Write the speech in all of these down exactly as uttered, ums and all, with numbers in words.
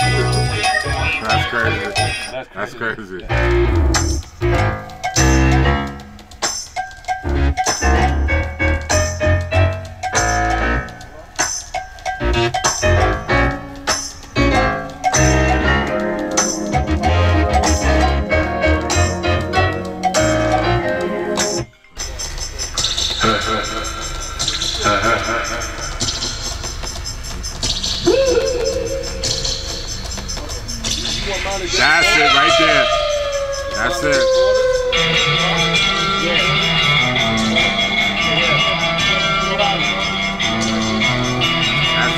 That's crazy. That's crazy. That's crazy. That's it right there. That's it. That's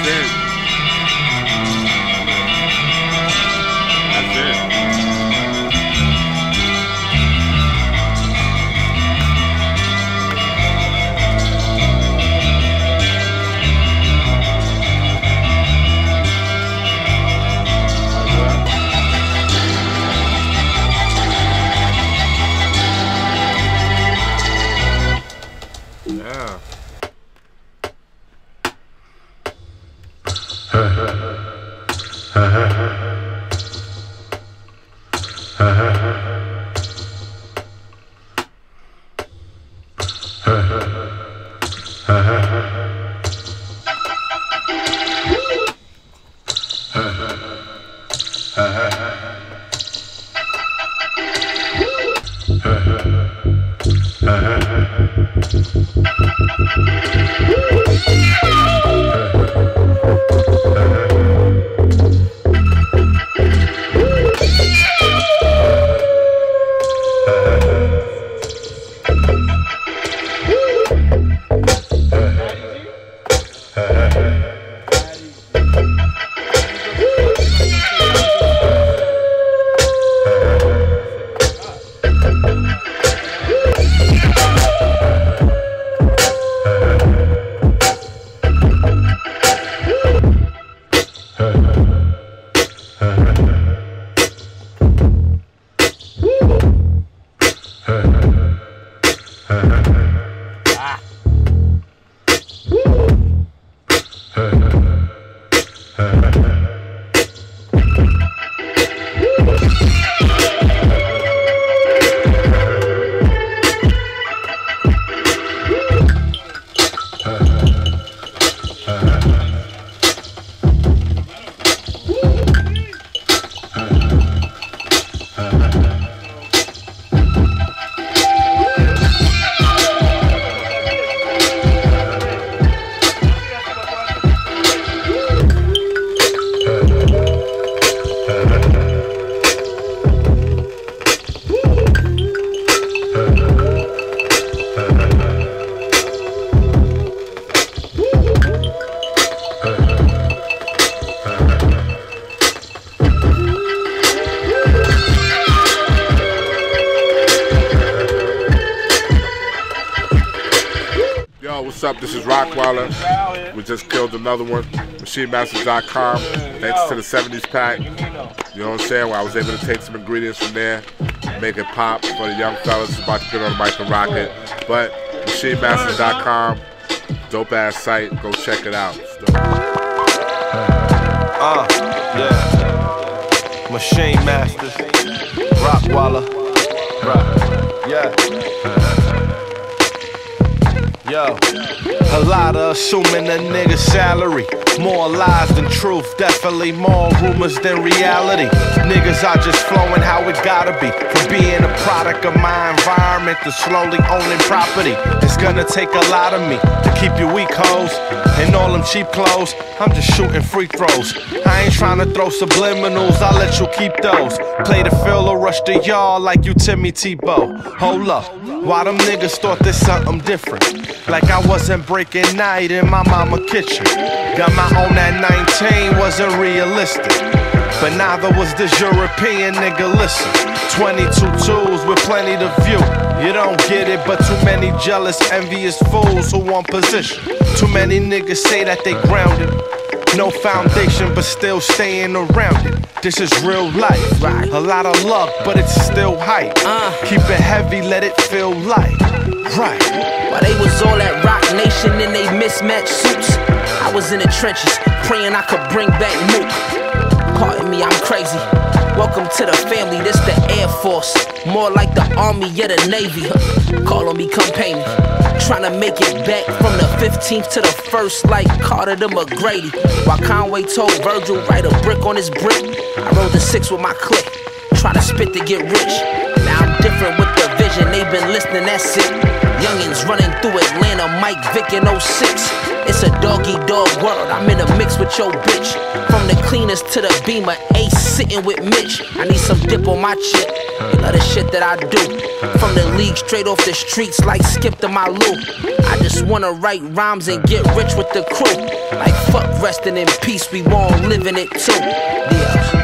it. That's it. What's up? This is Rockwilder. We just killed another one. Machine Masters dot com. Thanks to the seventies pack. You know what I'm saying? Where I was able to take some ingredients from there, make it pop for the young fellas who's about to get on the mic and rock it. But Machine Masters dot com, dope ass site. Go check it out. Ah, uh, yeah. Machine Masters, Rockwilder, Rock. Yeah. Yo. A lot of assuming a nigga's salary. More lies than truth, definitely more rumors than reality. Niggas are just flowing how it gotta be. From being a product of my environment to slowly owning property. It's gonna take a lot of me to keep you weak hoes. And all them cheap clothes, I'm just shooting free throws. I ain't trying to throw subliminals, I'll let you keep those. Play the field or rush the yard like you Timmy Tebow. Hold up, why them niggas thought there's something different? Like I wasn't breaking night in my mama kitchen. Got my own at nineteen, wasn't realistic. But neither was this European nigga, listen. Twenty-two tools with plenty to view. You don't get it, but too many jealous, envious fools who want position. Too many niggas say that they grounded. No foundation, but still staying around it. This is real life. A lot of love, but it's still hype. Keep it heavy, let it feel light. Right. While they was all at Rock Nation in they mismatched suits, I was in the trenches, praying I could bring back Mookie. Pardon me, me, I'm crazy. Welcome to the family, this the Air Force. More like the Army, yeah, the Navy. Call on me, come pay me. Trying to make it back from the fifteenth to the first, like Carter to McGrady. While Conway told Virgil, write a brick on his brick. I rolled a six with my click. Try to spit to get rich. Now I'm different with the vision, they've been listening, that's it. Youngins running through Atlanta, Mike Vick in oh six. It's a dog-eat-dog world, I'm in a mix with your bitch. From the cleanest to the beamer, Ace sitting with Mitch. I need some dip on my chip, you know the shit that I do. From the league straight off the streets like Skip to my loop. I just wanna write rhymes and get rich with the crew. Like fuck resting in peace, we won't live in it too. Yeah.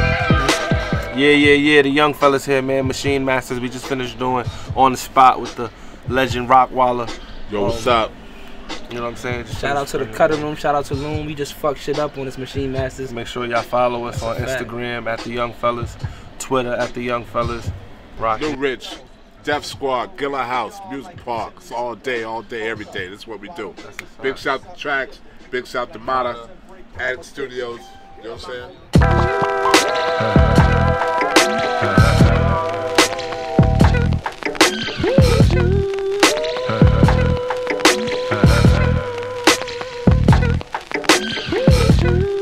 Yeah, yeah, yeah, the young fellas here, man. Machine Masters, we just finished doing On the Spot with the legend Rockwilder. Yo, what's um, up? You know what I'm saying? Just shout out to the Cutting Room, shout out to L U M. We just fuck shit up on this Machine Masters. Make sure y'all follow us on Instagram at the Young Fellas, Twitter at the Young Fellas. Rock. New Rich, Def Squad, Gilla House, Music Parks, all day, all day, every day. That's what we do. Big shout to Tracks, big shout to Motta, Attic Studios. You know what I'm saying? Woo!